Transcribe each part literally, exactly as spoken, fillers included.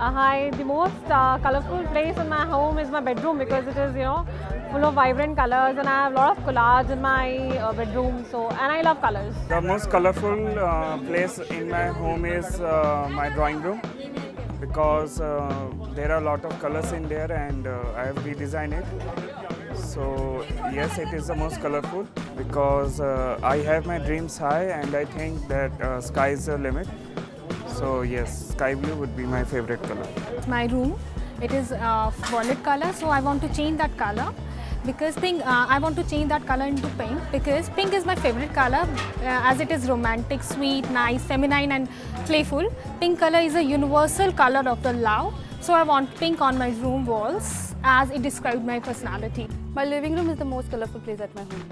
Uh, hi, the most uh, colorful place in my home is my bedroom because it is, you know, full of vibrant colors, and I have a lot of collage in my uh, bedroom. So, and I love colors. The most colorful uh, place in my home is uh, my drawing room because uh, there are a lot of colors in there, and uh, I have redesigned it. So, yes, it is the most colorful because uh, I have my dreams high, and I think that uh, sky is the limit. So yes, sky blue would be my favorite color. My room, it is uh, violet color, so I want to change that color because pink. Uh, I want to change that color into pink because pink is my favorite color uh, as it is romantic, sweet, nice, feminine, and playful. Pink color is a universal color of the love, so I want pink on my room walls as it describes my personality. My living room is the most colorful place at my home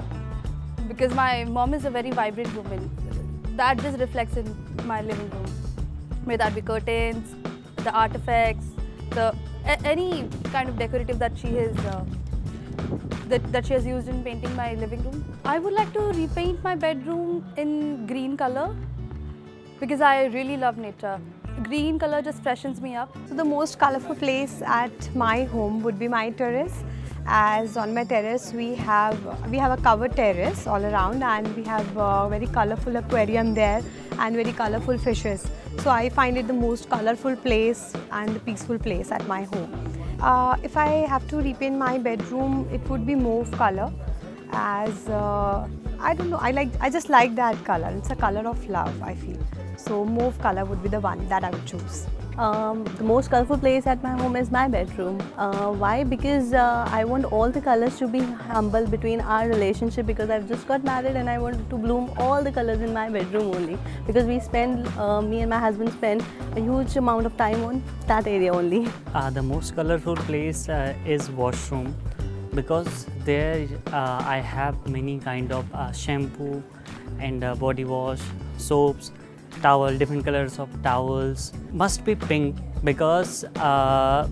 because my mom is a very vibrant woman. That just reflects in my living room. May that be curtains, the artifacts, the any kind of decorative that she has uh, that that she has used in painting my living room. I would like to repaint my bedroom in green color because I really love nature. Green color just freshens me up. So the most colorful place at my home would be my terrace, as on my terrace we have we have a covered terrace all around, and we have a very colorful aquarium there and very colorful fishes. So I find it the most colorful place and the peaceful place at my home. Uh, if I have to repaint my bedroom, it would be mauve color, as uh, I don't know, I like I just like that color. It's a color of love, I feel. So mauve color would be the one that I would choose. Um, the most colorful place at my home is my bedroom. Uh, why? Because uh, I want all the colors to be humble between our relationship, because I've just got married and I want to bloom all the colors in my bedroom only, because we spend, uh, me and my husband spend a huge amount of time on that area only. Uh, the most colorful place uh, is washroom, because there uh, I have many kind of uh, shampoo and uh, body wash, soaps, towel, different colors of towels. Must be pink because uh,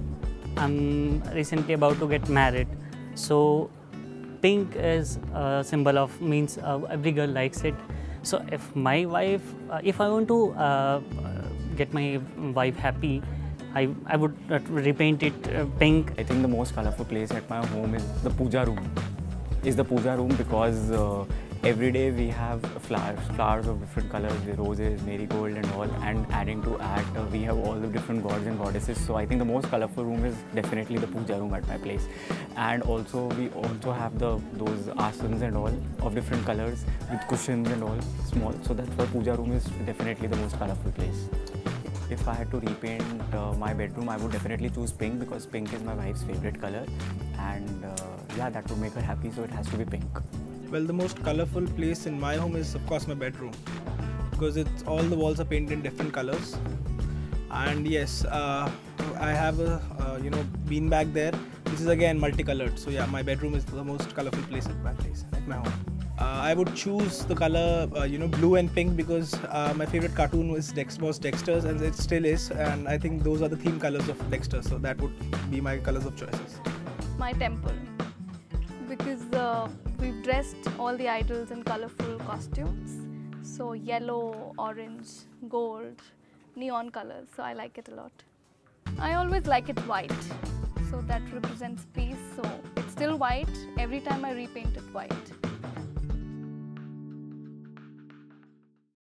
I'm recently about to get married. So pink is a symbol of, means uh, every girl likes it. So if my wife, uh, if I want to uh, get my wife happy, I, I would uh, repaint it uh, pink. I think the most colorful place at my home is the puja room. Is the puja room because uh, every day we have flowers, flowers of different colors, roses, marigold and all, and adding to that uh, we have all the different gods and goddesses. So I think the most colorful room is definitely the puja room at my place. And also we also have the those asanas and all of different colors with cushions and all small. So that's why puja room is definitely the most colorful place. If I had to repaint uh, my bedroom, I would definitely choose pink because pink is my wife's favorite color, and uh, yeah, that would make her happy. So it has to be pink. Well, the most colorful place in my home is of course my bedroom, because it's all the walls are painted in different colors. And yes, uh, I have a uh, you know beanbag there, which is again multicolored. So yeah, my bedroom is the most colorful place at my place at my home. Uh, I would choose the color uh, you know blue and pink because uh, my favorite cartoon was Dex was Dexter's, and it still is. And I think those are the theme colors of Dexter. So that would be my colors of choices. My temple, because uh, we've dressed all the idols in colorful costumes, so yellow, orange, gold, neon colors, so I like it a lot. I always like it white, so that represents peace, so it's still white, every time I repaint it white.